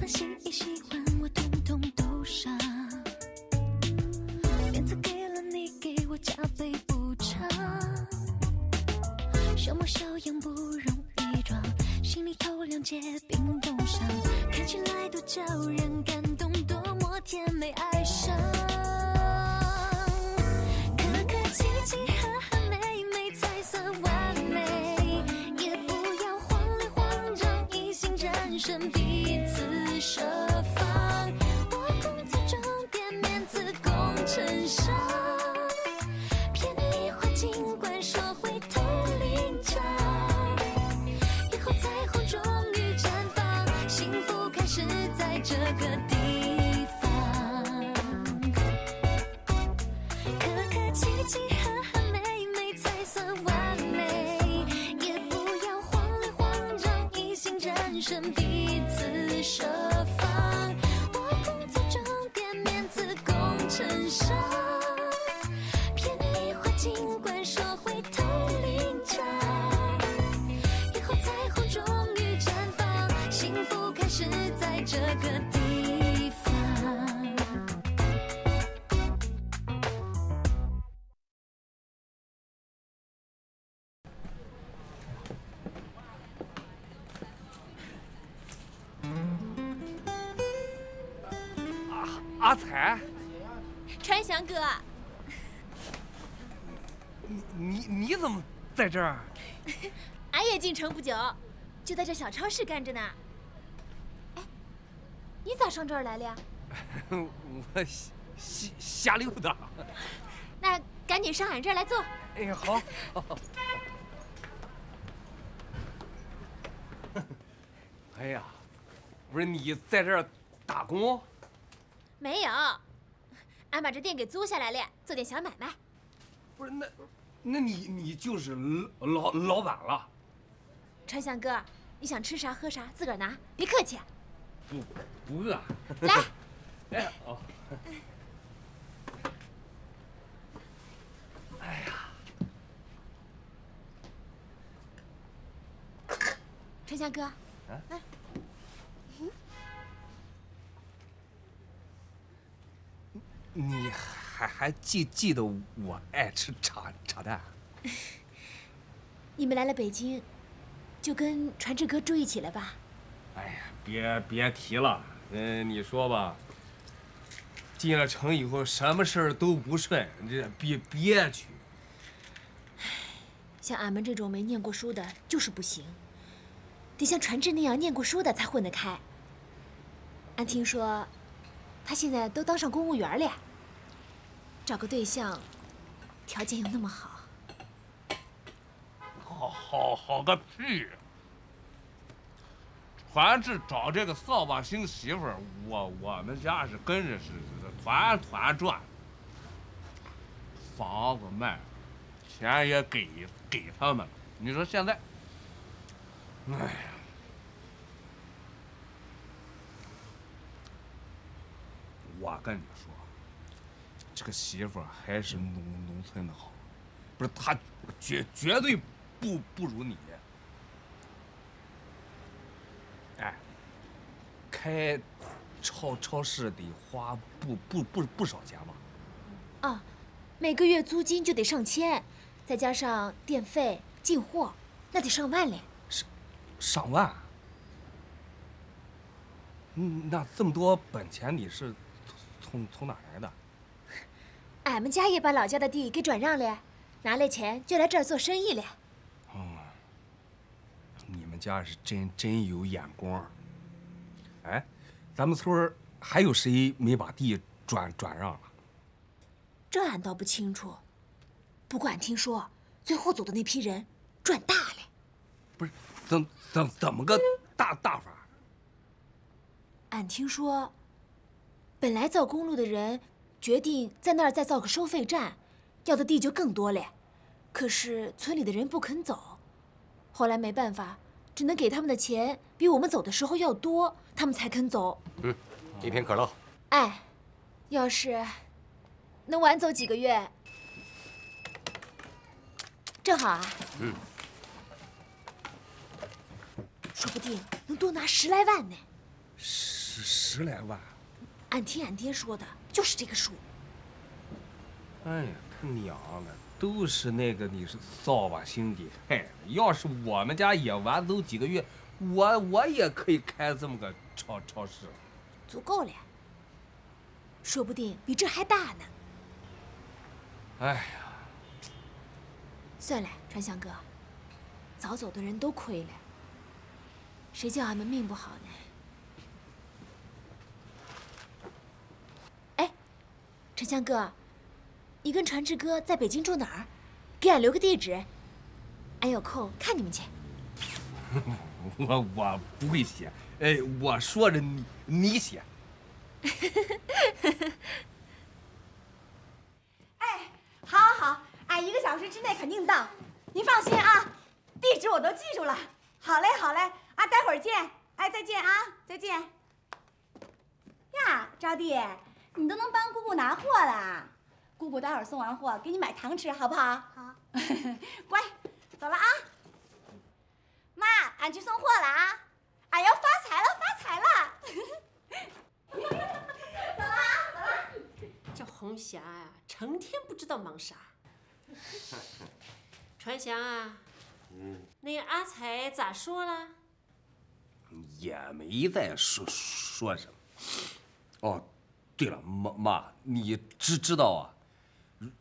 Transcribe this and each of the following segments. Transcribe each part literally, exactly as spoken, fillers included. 烦心意喜欢我统统都傻，面子给了你给我加倍补偿，小模小样不容易装，心里头谅解并不伤，看起来多叫人感动，多么甜美爱上，客客气气和和美美才算完美，也不要慌里慌张，一心战胜彼此设防，我攻在终点，面子攻城上。阿才，传祥哥，你你你怎么在这儿？俺也进城不久，就在这小超市干着呢。哎，你咋上这儿来了呀？我瞎瞎溜达。那赶紧上俺这儿来坐。哎呀，好。好哎呀，不是你在这儿打工？没有，俺把这店给租下来了，做点小买卖。不是那，那你你就是老老板了。传祥哥，你想吃啥喝啥自个儿拿，别客气。不不饿。来。哎哦。哎呀。传祥哥。啊。哎。 你还还记记得我爱吃茶茶蛋？你们来了北京，就跟传志哥住一起了吧？哎呀，别别提了，嗯，你说吧，进了城以后什么事儿都不顺，这憋憋屈。像俺们这种没念过书的，就是不行，得像传志那样念过书的才混得开。俺听说。 他现在都当上公务员了，找个对象，条件又那么好，好好好个屁！传志找这个扫把星媳妇儿，我我们家是跟着是团团转，房子卖了，钱也给给他们了，你说现在，哎呀。 我跟你说，这个媳妇还是农农村的好，不是她绝绝对不不如你。哎，开超超市得花不不不不少钱吧？啊，每个月租金就得上千，再加上电费、进货，那得上万嘞。上上万？嗯，那这么多本钱你是？ 从从哪来的？俺们家也把老家的地给转让了，拿了钱就来这儿做生意了。哦，你们家是真真有眼光。哎，咱们村还有谁没把地转转让了？这俺倒不清楚，不过俺听说最后走的那批人赚大了。不是，怎怎怎么个大大法？俺听说。 本来造公路的人决定在那儿再造个收费站，要的地就更多了。可是村里的人不肯走，后来没办法，只能给他们的钱比我们走的时候要多，他们才肯走。嗯，一瓶可乐。哎，要是能晚走几个月，正好啊。嗯。说不定能多拿十来万呢。十是十来万。俺听俺爹说的，就是这个数。哎呀，他娘的，都是那个你是扫把兄弟害的。要是我们家也晚走几个月，我我也可以开这么个超超市。足够了，说不定比这还大呢。哎呀。 算了，川香哥，早走的人都亏了。谁叫俺们命不好呢？哎，川香哥，你跟传志哥在北京住哪儿？给俺留个地址，俺有空看你们去。我我不会写，哎，我说着你你写。哎，好好。 俺一个小时之内肯定到，您放心啊，地址我都记住了。好嘞，好嘞，啊，待会儿见，哎，再见啊，再见。呀，招弟，你都能帮姑姑拿货了，姑姑待会儿送完货给你买糖吃，好不好？好，乖，走了啊。妈，俺去送货了啊，俺要发财了，发财了。走了啊，走了。这红霞呀，成天不知道忙啥。 传祥啊，嗯，那阿才咋说了？也没再说说什么。哦，对了，妈妈，你知知道啊？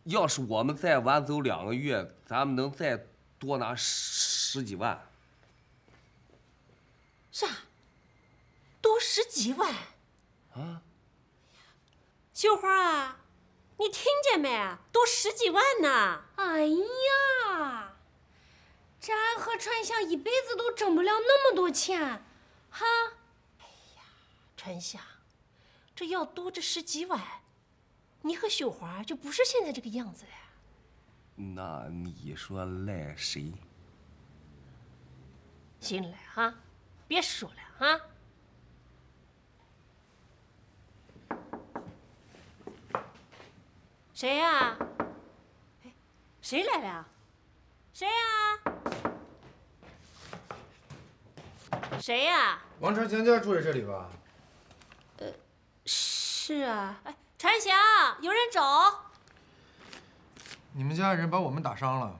要是我们再晚走两个月，咱们能再多拿十几万。啥？多十几万？啊？秀花啊！ 你听见没？多十几万呢！哎呀，这俺和川香一辈子都挣不了那么多钱，哈！哎呀，川香，这要多这十几万，你和秀华就不是现在这个样子了。那你说赖谁？行了哈，别说了哈。 谁呀？哎，谁来了？谁呀？谁呀？王传祥家住在这里吧？呃，是啊。哎，传祥，有人走。你们家人把我们打伤了，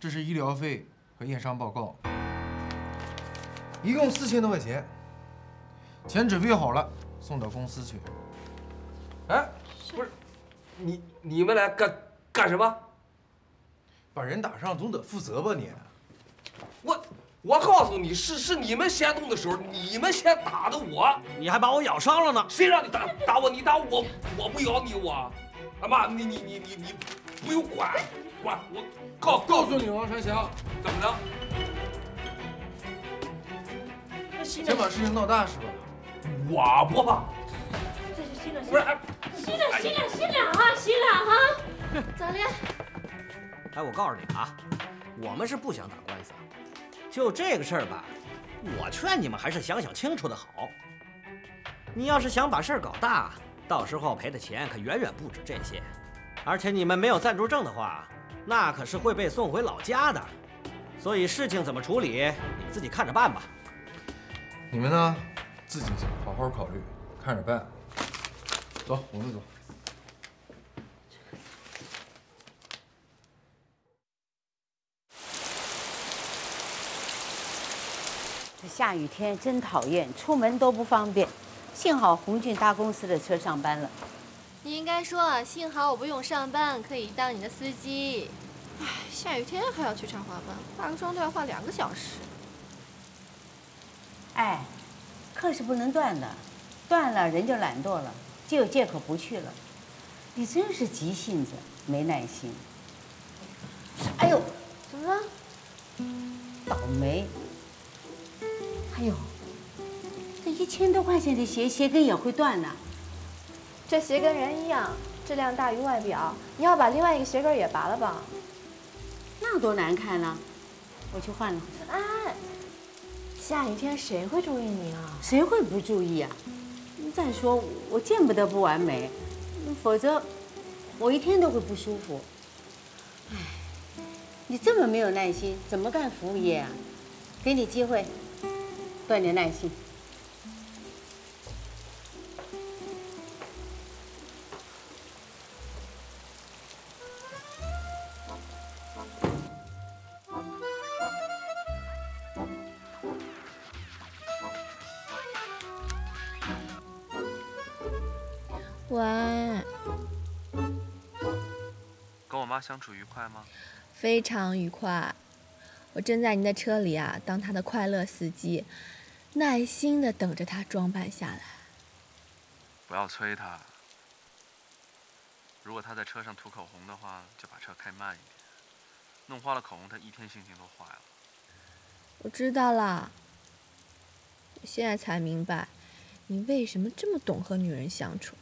这是医疗费和验伤报告，一共四千多块钱，钱准备好了，送到公司去。哎，不是。 你你们来干干什么？把人打伤总得负责吧你？我我告诉你是是你们先动的手，你们先打的我，你还把我咬伤了呢。谁让你打打我？你打我，我不咬你我。啊妈，你你你你你不用管管我告告诉你王传祥怎么了？先把事情闹大是吧？我不怕。 新了，新了，新了，新了，新了哈，新了哈，咋了？哎，我告诉你啊，我们是不想打官司，就这个事儿吧，我劝你们还是想想清楚的好。你要是想把事儿搞大，到时候赔的钱可远远不止这些，而且你们没有暂住证的话，那可是会被送回老家的。所以事情怎么处理，你们自己看着办吧。你们呢，自己好好考虑，看着办。 走，我们走。这下雨天真讨厌，出门都不方便。幸好红俊搭公司的车上班了。你应该说，幸好我不用上班，可以当你的司机。唉，下雨天还要去插花班，化个妆都要化两个小时。哎，课是不能断的，断了人就懒惰了。 就有借口不去了，你真是急性子，没耐心。哎呦，怎么了？倒霉！哎呦，这一千多块钱的鞋，鞋跟也会断呢。这鞋跟人一样，质量大于外表。你要把另外一个鞋跟也拔了吧？那多难看啊！我去换了。哎，下雨天谁会注意你啊？谁会不注意啊？ 再说，我见不得不完美，否则我一天都会不舒服。哎，你这么没有耐心，怎么干服务业啊？给你机会，锻炼耐心。晚安。跟我妈相处愉快吗？非常愉快。我正在您的车里啊，当她的快乐司机，耐心的等着她装扮下来。不要催她。如果她在车上涂口红的话，就把车开慢一点。弄花了口红，她一天心情都坏了。我知道啦。我现在才明白，你为什么这么懂和女人相处。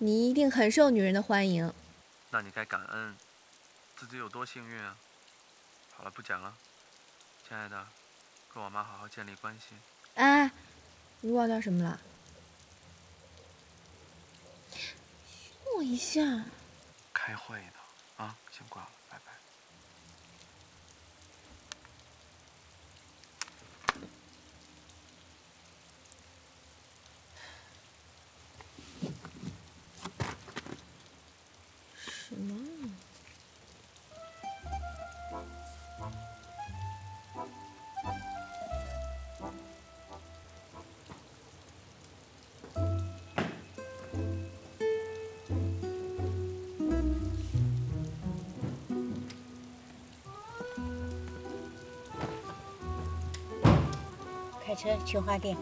你一定很受女人的欢迎。那你该感恩自己有多幸运啊！好了，不讲了，亲爱的，跟我妈好好建立关系。哎，你忘掉什么了？凶我一下。开会呢，啊，先挂了，拜拜。开车去花店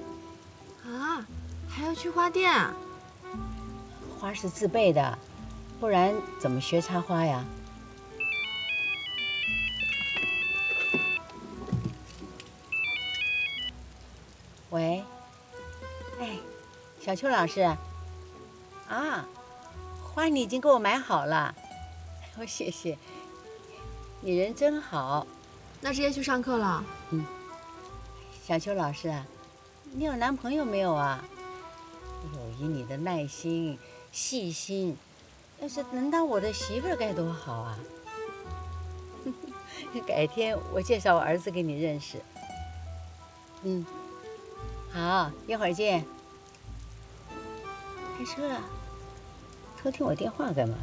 啊？还要去花店？花是自备的，不然怎么学插花呀？喂，哎，小邱老师啊，花你已经给我买好了，我谢谢你，人真好。那直接去上课了？嗯。小邱老师啊，你有男朋友没有啊？有以你的耐心、细心，要是能当我的媳妇儿该多好啊！改天我介绍我儿子给你认识。嗯，好，一会儿见。开车啊？偷听我电话干嘛？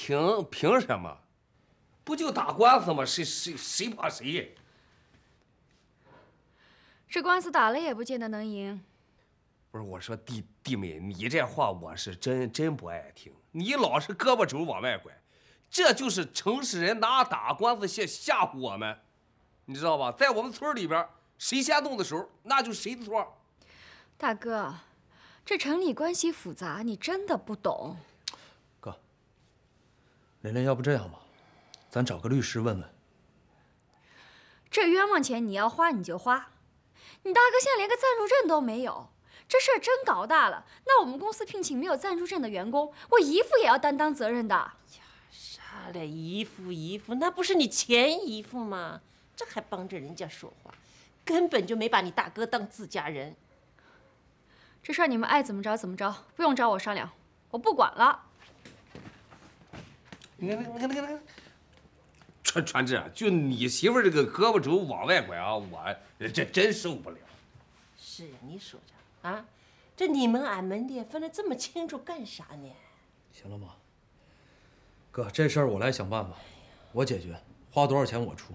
凭凭什么？不就打官司吗？谁谁谁怕谁？这官司打了也不见得能赢。不是我说弟弟妹，你这话我是真真不爱听。你老是胳膊肘往外拐，这就是城市人拿打官司吓吓唬我们，你知道吧？在我们村里边，谁先动的手，那就是谁的错。大哥，这城里关系复杂，你真的不懂。琳琳，要不这样吧，咱找个律师问问。这冤枉钱你要花你就花，你大哥现在连个暂住证都没有，这事儿真搞大了。那我们公司聘请没有暂住证的员工，我姨父也要担当责任的。呀，啥嘞？姨父姨父，那不是你前姨父吗？这还帮着人家说话，根本就没把你大哥当自家人。这事儿你们爱怎么着怎么着，不用找我商量，我不管了。你看，你看，你看，你看，传传志，就你媳妇这个胳膊肘往外拐啊，我这真受不了。是呀，你说着啊，这你们俺门店分得这么清楚干啥呢？行了，妈，哥，这事儿我来想办法，我解决，花多少钱我出。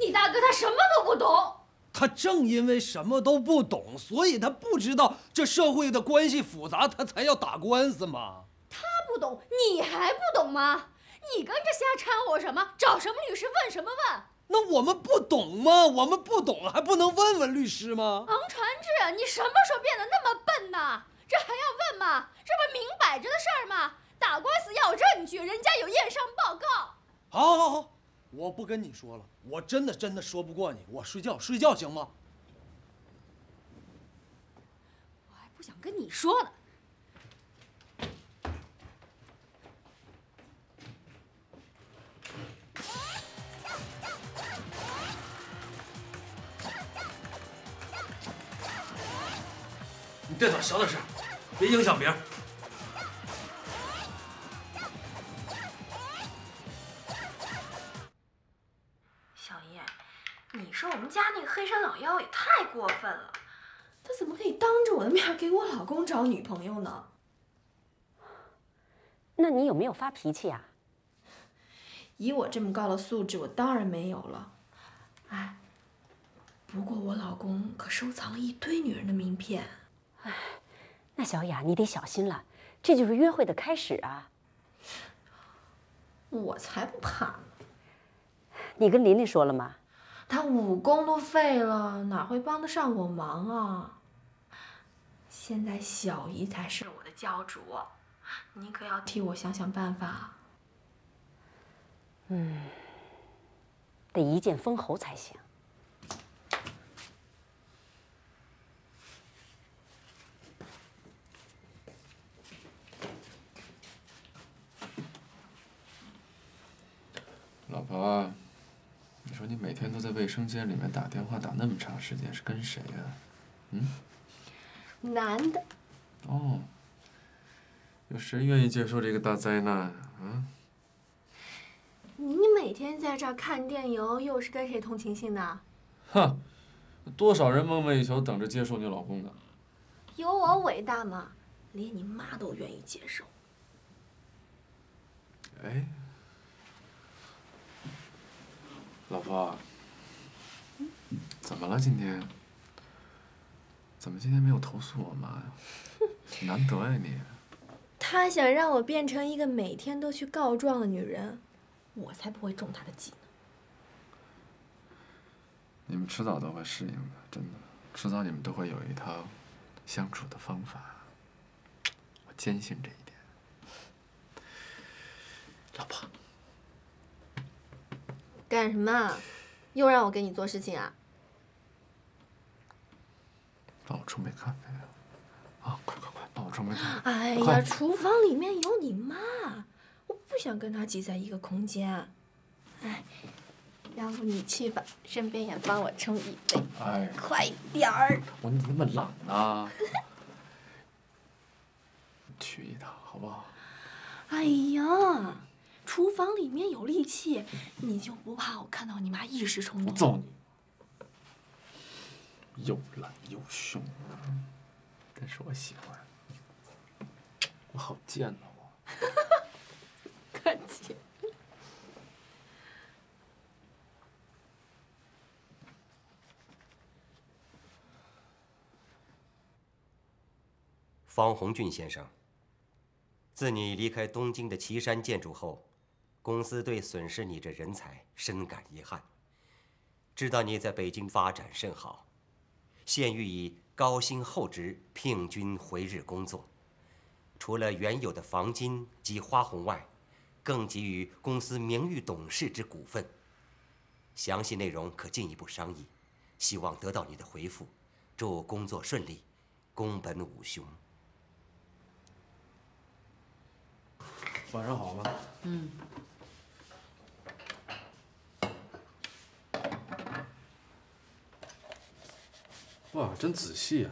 你大哥他什么都不懂。他正因为什么都不懂，所以他不知道这社会的关系复杂，他才要打官司嘛。他不懂，你还不懂吗？你跟着瞎掺和什么？找什么律师？问什么问？那我们不懂吗？我们不懂还不能问问律师吗？王传志，你什么时候变得那么笨呢？这还要问吗？这不明摆着的事儿吗？打官司要证据，人家有验伤报告。好，好，好。我不跟你说了，我真的真的说不过你，我睡觉睡觉行吗？我还不想跟你说呢。你别吵，小点声，别影响别人。他怎么可以当着我的面给我老公找女朋友呢？那你有没有发脾气啊？以我这么高的素质，我当然没有了。哎，不过我老公可收藏了一堆女人的名片。哎，那小雅你得小心了，这就是约会的开始啊。我才不怕呢。 你跟琳琳说了吗？她武功都废了，哪会帮得上我忙啊？现在小姨才是我的教主，你可要替我想想办法。嗯，得一剑封喉才行。老婆。 你说你每天都在卫生间里面打电话打那么长时间，是跟谁呀？嗯，男的。哦，有谁愿意接受这个大灾难啊？你每天在这儿看电影，又是跟谁通情性呢？哼，多少人梦寐以求等着接受你老公的。有我伟大吗？连你妈都愿意接受。哎。 老婆，怎么了今天？怎么今天没有投诉我妈呀？难得呀你！她想让我变成一个每天都去告状的女人，我才不会中她的计呢。你们迟早都会适应的，真的，迟早你们都会有一套相处的方法，我坚信这一点。老婆。 干什么啊？又让我给你做事情啊？帮我冲杯咖啡啊！啊，快快快，帮我冲杯咖啡！哎呀，厨房里面有你妈，我不想跟她挤在一个空间。哎，要不你去吧，顺便也帮我冲一杯。哎，快点儿！我你怎么那么懒呢？去一趟好不好？哎呀！ 厨房里面有利器，你就不怕我看到你妈一时冲动？我揍你！又懒又凶，但是我喜欢。我好贱呐！我。客气。方鸿钧先生，自你离开东京的岐山建筑后。 公司对损失你这人才深感遗憾，知道你在北京发展甚好，现欲以高薪厚职聘君回日工作，除了原有的房金及花红外，更给予公司名誉董事之股份。详细内容可进一步商议，希望得到你的回复。祝工作顺利，宫本武雄。晚上好吧？嗯。 哇，真仔细啊！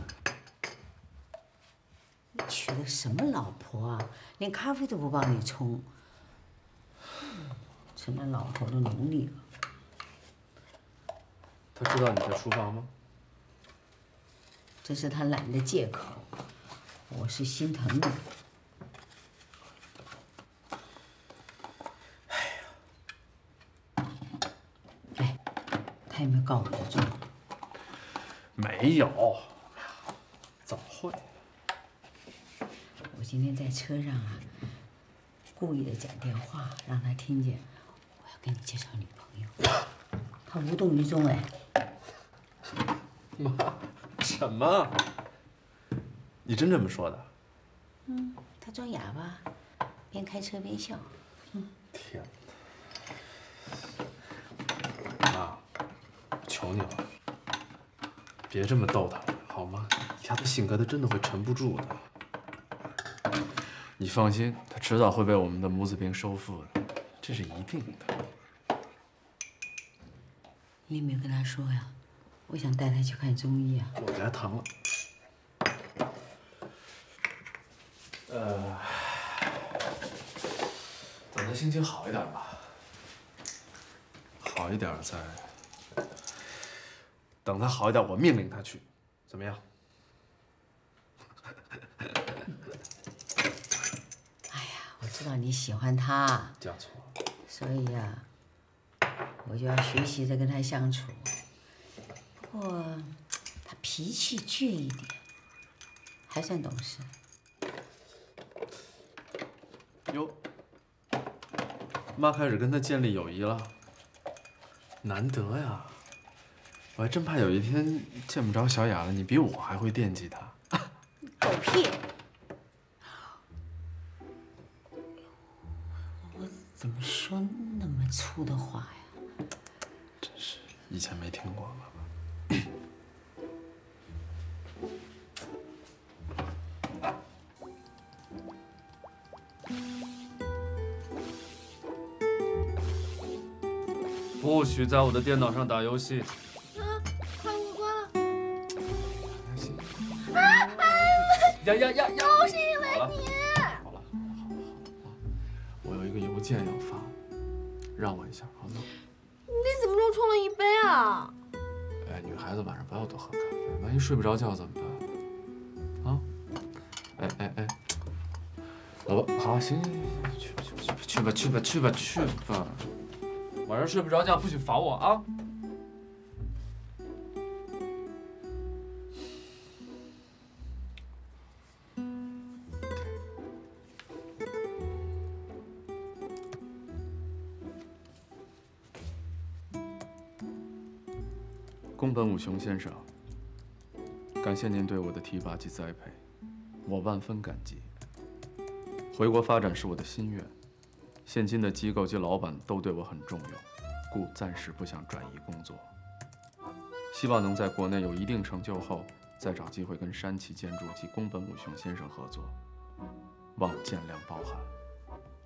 你娶了什么老婆啊？连咖啡都不帮你冲，成了老婆的奴隶了。他知道你在书房吗？这是他懒的借口。我是心疼你。哎呀！哎，他有没有告我的状？ 没有，怎么会？我今天在车上啊，故意的讲电话让他听见，我要给你介绍女朋友，他无动于衷哎。妈，什么？你真这么说的？嗯，他装哑巴，边开车边笑。嗯，天哪！妈，我求你了。 别这么逗他了，好吗？以他的性格，他真的会沉不住的。你放心，他迟早会被我们的母子兵收复的，这是一定的。你有没有跟他说呀？我想带他去看中医啊。我给他糖了。呃，等他心情好一点吧，好一点再。 等他好一点，我命令他去，怎么样？哎呀，我知道你喜欢他，嫁错了，所以呀、啊，我就要学习着跟他相处。不过他脾气倔一点，还算懂事。哟，妈开始跟他建立友谊了，难得呀。 我还真怕有一天见不着小雅了，你比我还会惦记她。狗屁！我怎么说那么粗的话呀？真是以前没听过吧？不许在我的电脑上打游戏！ 呀呀呀呀！都是因为你。好了，好了，好了，好了，我有一个邮件要发，让我一下，好吗？你怎么又冲了一杯啊？哎，女孩子晚上不要多喝咖啡，万一睡不着觉怎么办？啊？哎哎哎，老婆，好，行行行行，去吧去吧去吧去吧去吧，晚上睡不着觉不许罚我啊！ 宫本武雄先生，感谢您对我的提拔及栽培，我万分感激。回国发展是我的心愿，现今的机构及老板都对我很重用，故暂时不想转移工作。希望能在国内有一定成就后，再找机会跟山崎建筑及宫本武雄先生合作，望见谅包涵。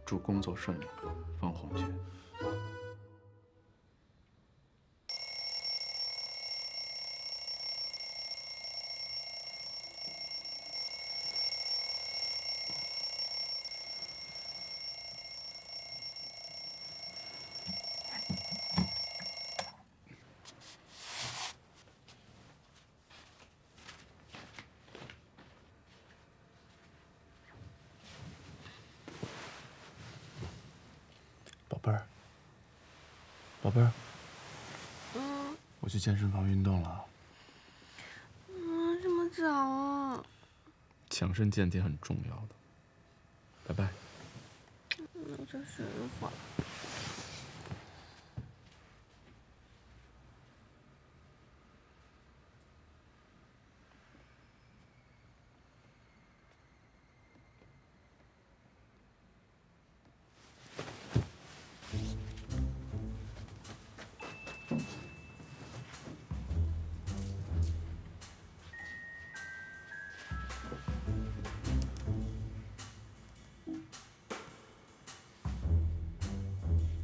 祝工作顺利，方红雀。 宝贝儿，嗯，我去健身房运动了。嗯，这么早啊？强身健体很重要的。拜拜。那再睡一会儿。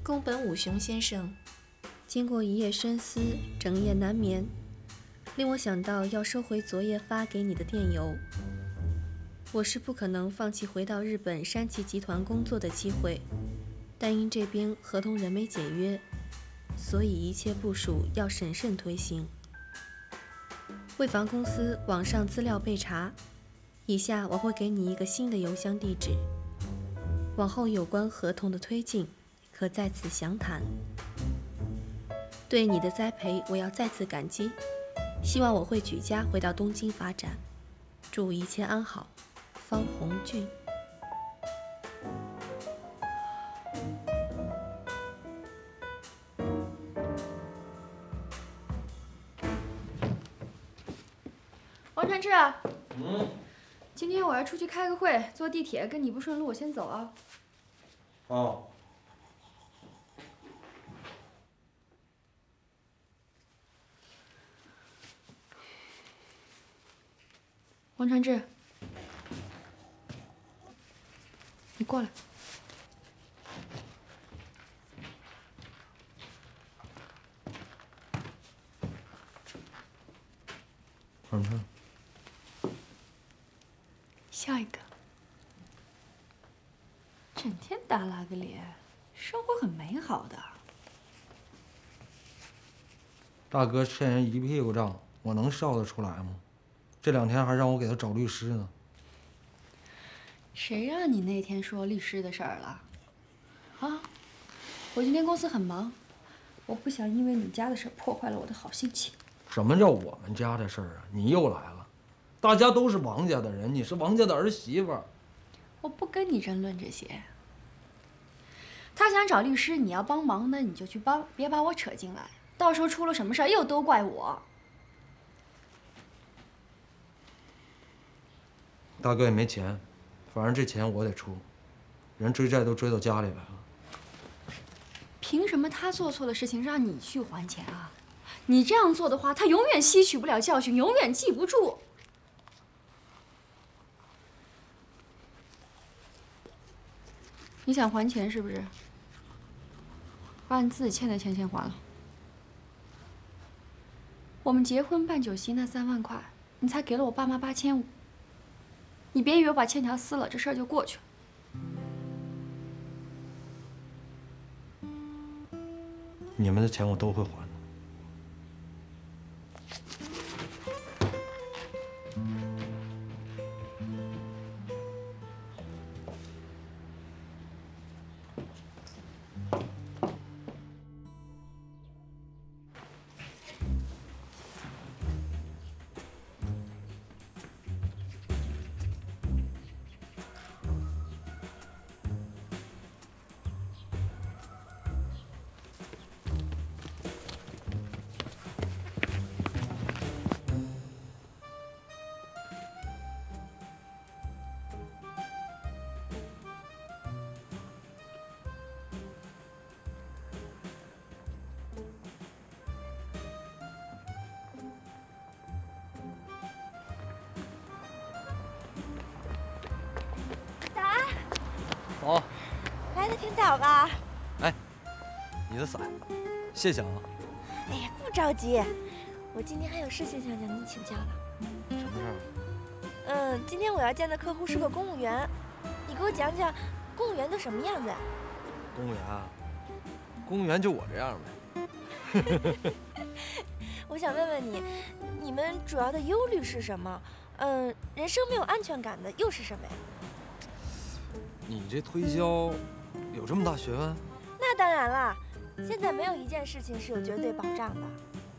宫本武雄先生，经过一夜深思，整夜难眠，令我想到要收回昨夜发给你的电邮。我是不可能放弃回到日本山崎集团工作的机会，但因这边合同仍没解约，所以一切部署要审慎推行。为防公司网上资料被查，以下我会给你一个新的邮箱地址。往后有关合同的推进。 可在此详谈。对你的栽培，我要再次感激。希望我会举家回到东京发展。祝一切安好，方红俊。王传志，嗯，今天我要出去开个会，坐地铁跟你不顺路，我先走啊。哦。 王传志，你过来。看看，笑一个。整天耷拉个脸，生活很美好的。大哥欠人一屁股账，我能笑得出来吗？ 这两天还让我给他找律师呢，谁让你那天说律师的事儿了？啊，我今天公司很忙，我不想因为你家的事破坏了我的好心情。什么叫我们家的事儿啊？你又来了，大家都是王家的人，你是王家的儿媳妇。我不跟你争论这些。他想找律师，你要帮忙呢，你就去帮，别把我扯进来，到时候出了什么事儿又都怪我。 大哥也没钱，反正这钱我得出，人追债都追到家里来了。凭什么他做错的事情让你去还钱啊？你这样做的话，他永远吸取不了教训，永远记不住。你想还钱是不是？把你自己欠的钱先还了。我们结婚办酒席那三万块，你才给了我爸妈八千五。 你别以为我把欠条撕了，这事儿就过去了。你们的钱我都会还的。走，来的挺早吧？哎，你的伞，谢谢啊。哎呀，不着急，我今天还有事情想向您请教呢。什么事儿？嗯，今天我要见的客户是个公务员，你给我讲讲公务员都什么样子啊？公务员啊，公务员就我这样呗。我想问问你，你们主要的忧虑是什么？嗯，人生没有安全感的又是什么呀？ 你这推销有这么大学问？那当然了，现在没有一件事情是有绝对保障的，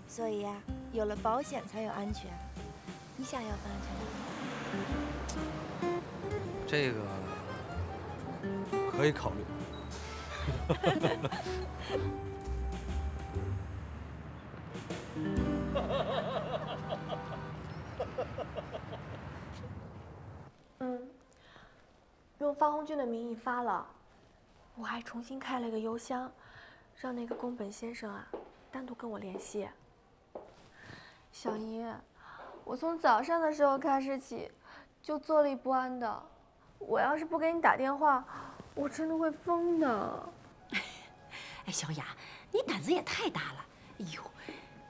所以呀、啊，有了保险才有安全。你想要不安全吗？这个可以考虑。嗯。 用方红军的名义发了，我还重新开了一个邮箱，让那个宫本先生啊单独跟我联系。小姨，我从早上的时候开始起就坐立不安的，我要是不给你打电话，我真的会疯的。哎，小雅，你胆子也太大了！哎呦，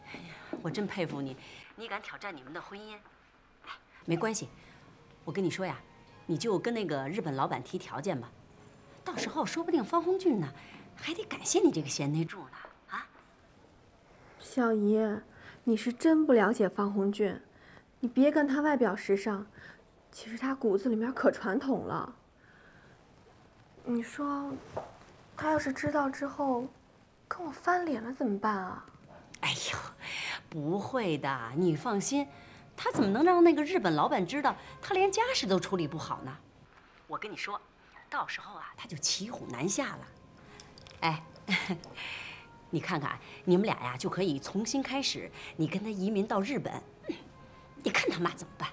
哎呀，我真佩服你，你敢挑战你们的婚姻。哎，没关系，我跟你说呀。 你就跟那个日本老板提条件吧，到时候说不定方红俊呢，还得感谢你这个贤内助呢啊！小姨，你是真不了解方红俊，你别看他外表时尚，其实他骨子里面可传统了。你说，他要是知道之后，跟我翻脸了怎么办啊？哎呦，不会的，你放心。 他怎么能让那个日本老板知道他连家事都处理不好呢？我跟你说，到时候啊，他就骑虎难下了。哎，你看看，你们俩呀就可以重新开始，你跟他移民到日本，你看他妈怎么办？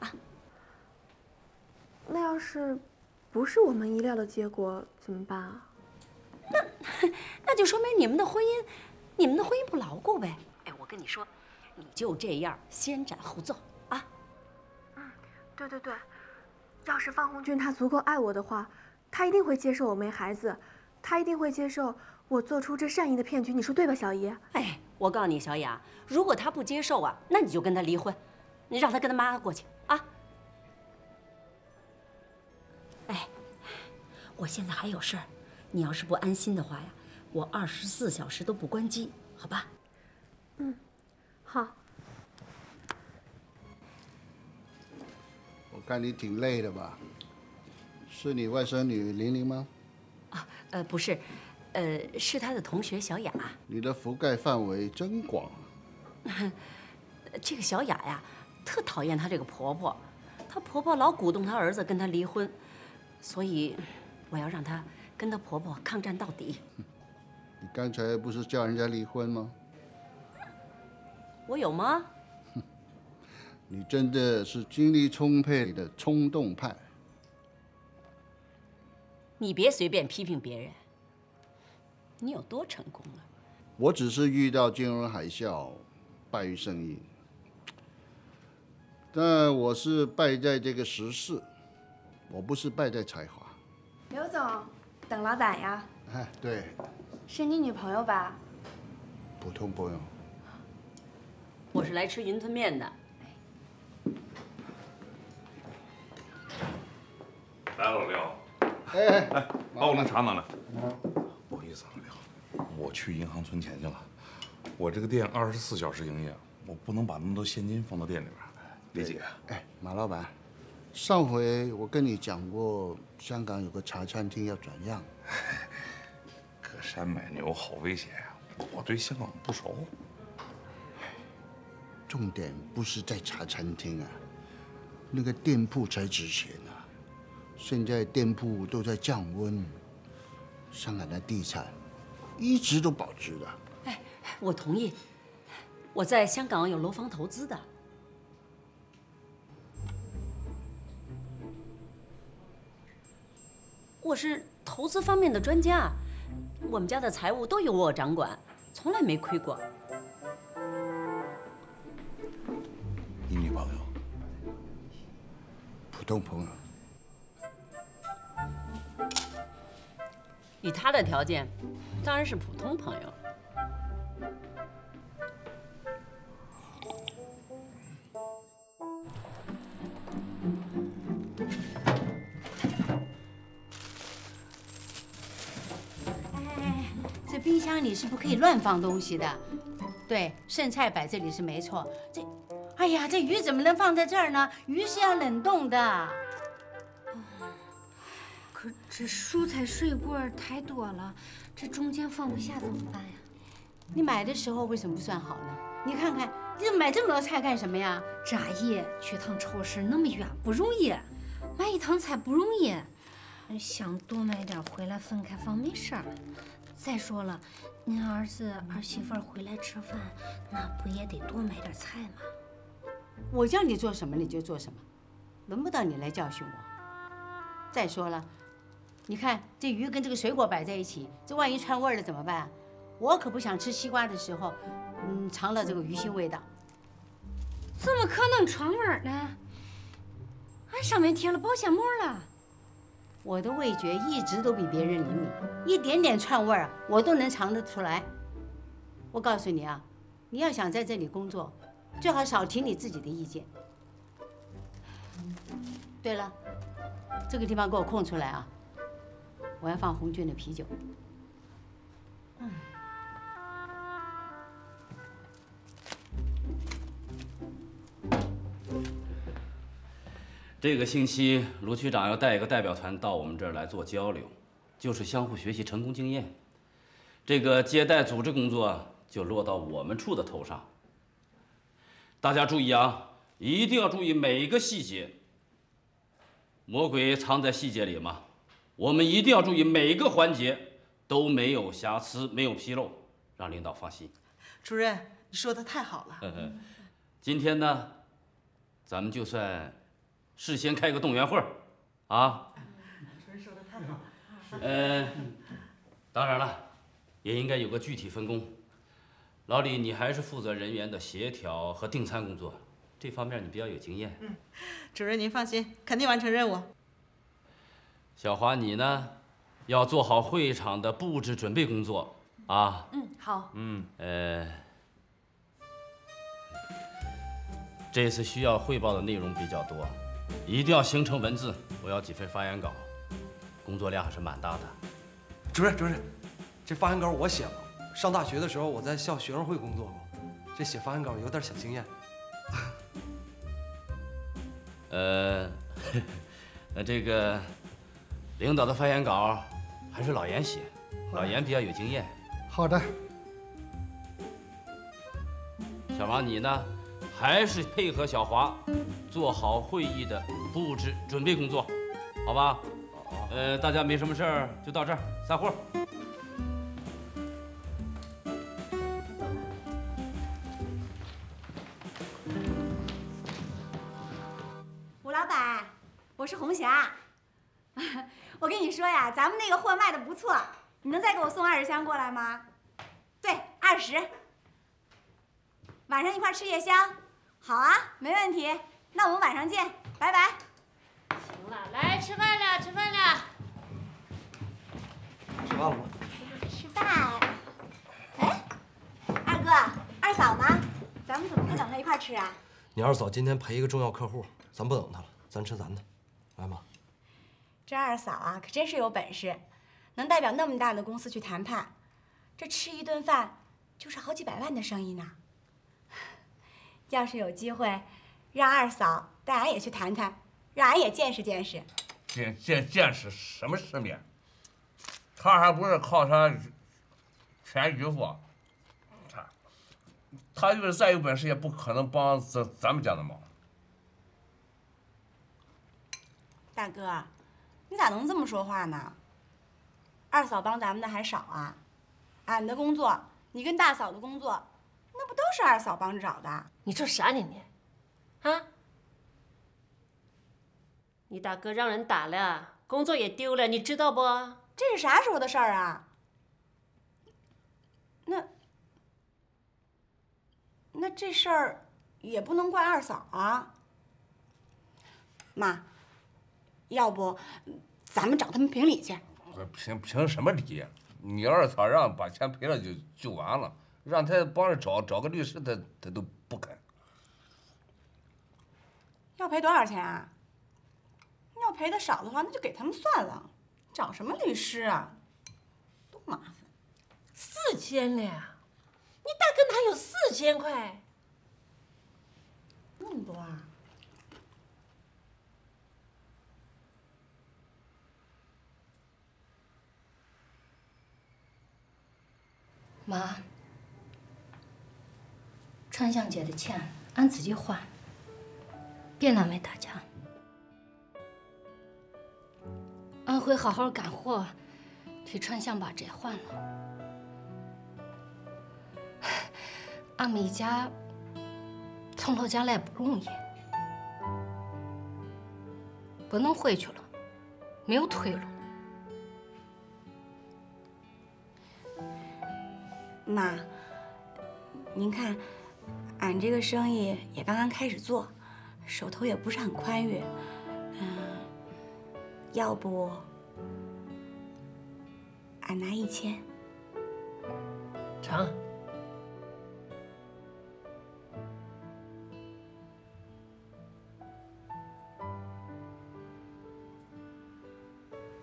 啊？那要是不是我们意料的结果怎么办啊？那那就说明你们的婚姻，你们的婚姻不牢固呗。哎，我跟你说。 你就这样先斩后奏啊！嗯，对对对，要是方红军他足够爱我的话，他一定会接受我没孩子，他一定会接受我做出这善意的骗局，你说对吧，小姨？哎，我告诉你，小雅，如果他不接受啊，那你就跟他离婚，你让他跟他妈过去啊！哎，我现在还有事儿，你要是不安心的话呀，我二十四小时都不关机，好吧？嗯。 好，我看你挺累的吧？是你外甥女玲玲吗？啊，呃，不是，呃，是她的同学小雅。你的覆盖范围真广。这个小雅呀，特讨厌她这个婆婆，她婆婆老鼓动她儿子跟她离婚，所以我要让她跟她婆婆抗战到底。你刚才不是叫人家离婚吗？我有吗？ 你真的是精力充沛的冲动派。你别随便批评别人。你有多成功啊？我只是遇到金融海啸，败于生意。但我是败在这个时势，我不是败在才华。刘总，等老板呀？哎，对。是你女朋友吧？普通朋友。我是来吃云吞面的。 来了，老廖。哎哎哎，把我那茶拿来。不好意思，老廖，我去银行存钱去了。我这个店二十四小时营业，我不能把那么多现金放到店里边，理解？哎，马老板，上回我跟你讲过，香港有个茶餐厅要转让。可山买牛好危险呀！我对香港不熟。重点不是在茶餐厅啊，那个店铺才值钱呢。 现在店铺都在降温，香港的地产一直都保值的。哎，我同意，我在香港有楼房投资的。我是投资方面的专家，我们家的财务都由我掌管，从来没亏过。你女朋友？普通朋友。 以他的条件，当然是普通朋友。哎哎哎，这冰箱里是不可以乱放东西的。对，剩菜摆这里是没错。这，哎呀，这鱼怎么能放在这儿呢？鱼是要冷冻的。 可这蔬菜水果太多了，这中间放不下怎么办呀？你买的时候为什么不算好呢？你看看，你买这么多菜干什么呀？乍夜去趟超市那么远不容易，买一趟菜不容易，想多买点回来分开放没事儿。再说了，您儿子儿媳妇回来吃饭，那不也得多买点菜吗？我叫你做什么你就做什么，轮不到你来教训我。再说了。 你看这鱼跟这个水果摆在一起，这万一串味了怎么办、啊？我可不想吃西瓜的时候，嗯，尝到这个鱼腥味道。怎么可能串味呢？俺上面贴了保鲜膜了。我的味觉一直都比别人灵敏，一点点串味啊，我都能尝得出来。我告诉你啊，你要想在这里工作，最好少提你自己的意见。对了，这个地方给我空出来啊。 我要放红军的啤酒。嗯。这个星期，卢区长要带一个代表团到我们这儿来做交流，就是相互学习成功经验。这个接待组织工作就落到我们处的头上。大家注意啊，一定要注意每一个细节。魔鬼藏在细节里嘛。 我们一定要注意每一个环节都没有瑕疵，没有纰漏，让领导放心。主任，你说的太好了。今天呢，咱们就算事先开个动员会啊。主任说的太好了。嗯、呃，当然了，也应该有个具体分工。老李，你还是负责人员的协调和订餐工作，这方面你比较有经验。嗯，主任您放心，肯定完成任务。 小华，你呢，要做好会场的布置准备工作啊。嗯，好。嗯，呃，这次需要汇报的内容比较多，一定要形成文字。我要几份发言稿，工作量还是蛮大的。主任，主任，这发言稿我写过。上大学的时候，我在校学生会工作过，这写发言稿有点小经验。呃，那这个。领导的发言稿还是老严写，老严比较有经验。好的。小王，你呢，还是配合小华，做好会议的布置准备工作，好吧？呃，大家没什么事儿，就到这儿散会。 我是红霞，我跟你说呀，咱们那个货卖的不错，你能再给我送二十箱过来吗？对，二十。晚上一块吃夜宵，好啊，没问题。那我们晚上见，拜拜。行了，来吃饭了，吃饭了。吃饭了吗？吃饭。哎，二哥，二嫂呢？咱们怎么不等她一块吃啊？你二嫂今天陪一个重要客户，咱不等她了。 咱吃咱的，来吧。这二嫂啊，可真是有本事，能代表那么大的公司去谈判，这吃一顿饭就是好几百万的生意呢。要是有机会，让二嫂带俺也去谈谈，让俺也见识见识。见见见识什么世面？他还不是靠他全渔夫，他他就是再有本事，也不可能帮咱咱们家的忙。 大哥，你咋能这么说话呢？二嫂帮咱们的还少啊？俺的工作，你跟大嫂的工作，那不都是二嫂帮着找的？你说啥呢你？啊？你大哥让人打了，工作也丢了，你知道不？这是啥时候的事儿啊？那那这事儿也不能怪二嫂啊，妈。 要不，咱们找他们评理去。评评什么理？你二嫂让把钱赔了就就完了，让他帮着找找个律师，他他都不肯。要赔多少钱啊？要赔的少的话，那就给他们算了。找什么律师啊？多麻烦！四千嘞！你大哥哪有四千块？那么多啊？ 妈，川香姐的钱俺自己还，别难为大家。俺会好好干活，替川香把债还了。俺们一家从老家来不容易，不能回去了，没有退路。 妈，您看，俺这个生意也刚刚开始做，手头也不是很宽裕，嗯，要不俺拿一千，成。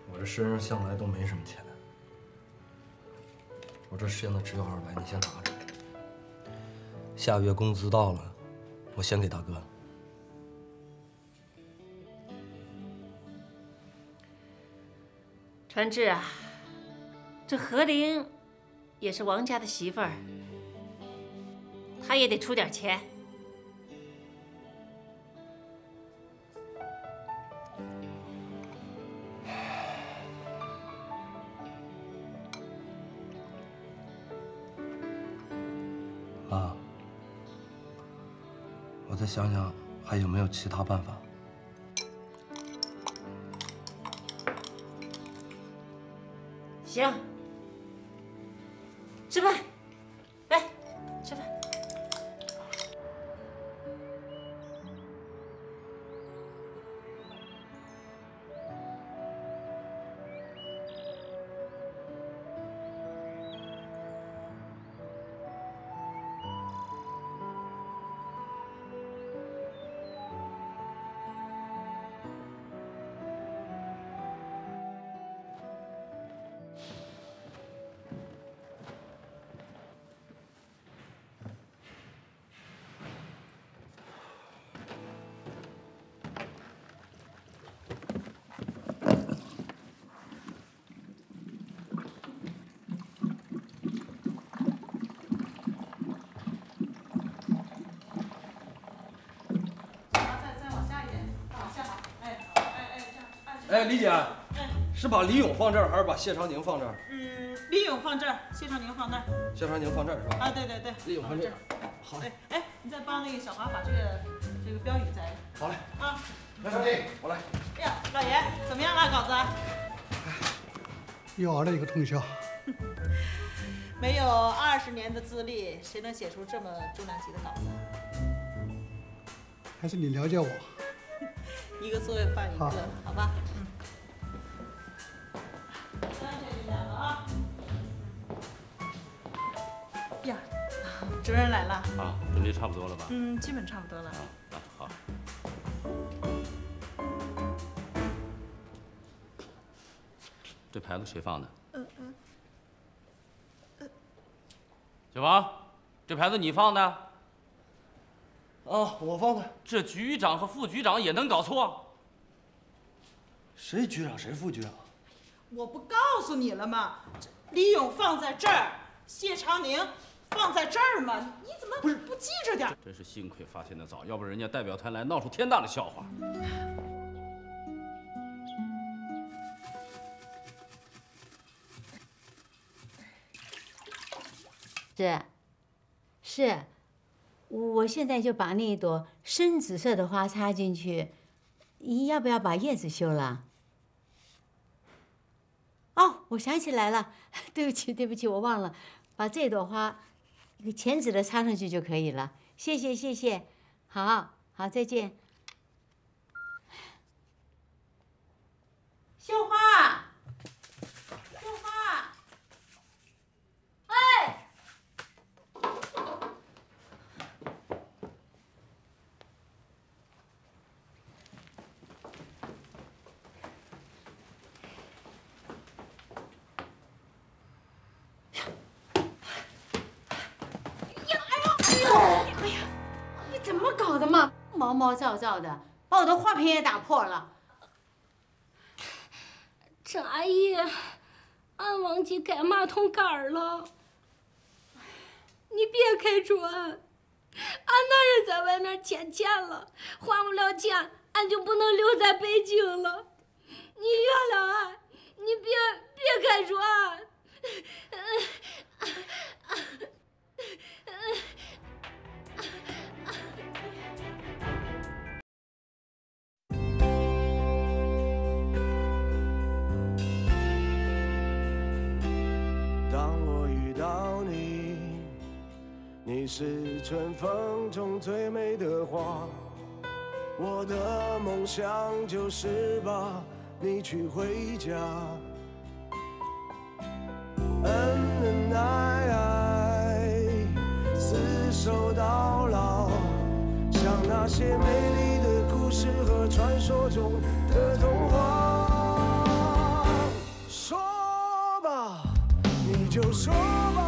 我这身上向来都没什么钱。 我这身子只有二百，你先拿着。下月工资到了，我先给大哥。传志啊，这何玲也是王家的媳妇儿，她也得出点钱。想想还有没有其他办法？行，吃饭，来吃饭。哎，李姐，哎，是把李勇放这儿，还是把谢长宁放这儿？嗯，李勇放这儿，谢长宁放那儿。谢长宁放这儿是吧？啊，对对对，李勇放这儿。好嘞，哎，你再帮那个小华把这个这个标语摘了。好嘞。啊，来兄弟，我来。哎呀，老爷，怎么样啊，稿子？又熬了一个通宵。 没有二十年的资历，谁能写出这么重量级的稿子？还是你了解我。一个座位放一个， 好, 好吧？嗯。三学就来了啊！呀，主任来了。啊，准备差不多了吧？嗯，基本差不多了。啊，好。这牌子谁放的？嗯嗯。 小王，这牌子你放的？啊，我放的。这局长和副局长也能搞错？谁局长谁副局长？我不告诉你了吗？李勇放在这儿，谢长宁放在这儿吗？你怎么不是不记着点？真是幸亏发现的早，要不人家代表团来闹出天大的笑话。是，是，我现在就把那朵深紫色的花插进去，你要不要把叶子修了？哦，我想起来了，对不起，对不起，我忘了，把这朵花浅紫的插上去就可以了。谢谢，谢谢，好好，再见。绣花。 毛毛躁躁的，把我的花瓶也打破了。这阿姨，俺忘记盖马桶盖了。你别开除俺，俺男人在外面欠钱了，还不了钱，俺就不能留在北京了。你原谅俺，你别别开除俺。你是春风中最美的花，我的梦想就是把你娶回家。恩恩爱爱，厮守到老，像那些美丽的故事和传说中的童话。说吧，你就说吧。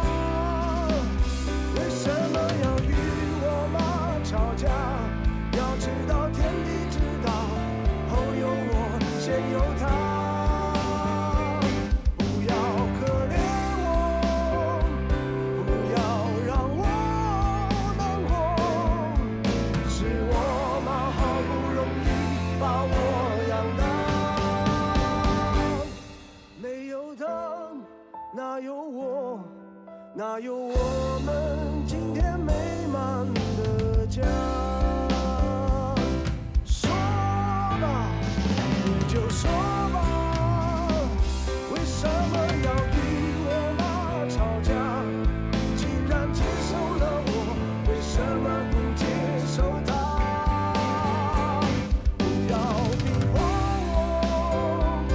哪有我们今天美满的家？说吧，你就说吧，为什么要与我妈吵架？既然接受了我，为什么不接受她？不要逼迫我，不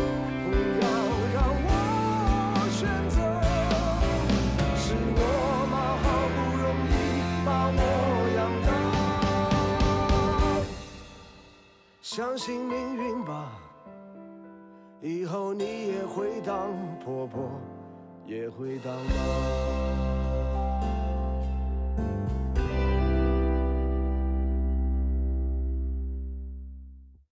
要让我选择。 相信命运吧，以后你也会当婆婆，也会当妈。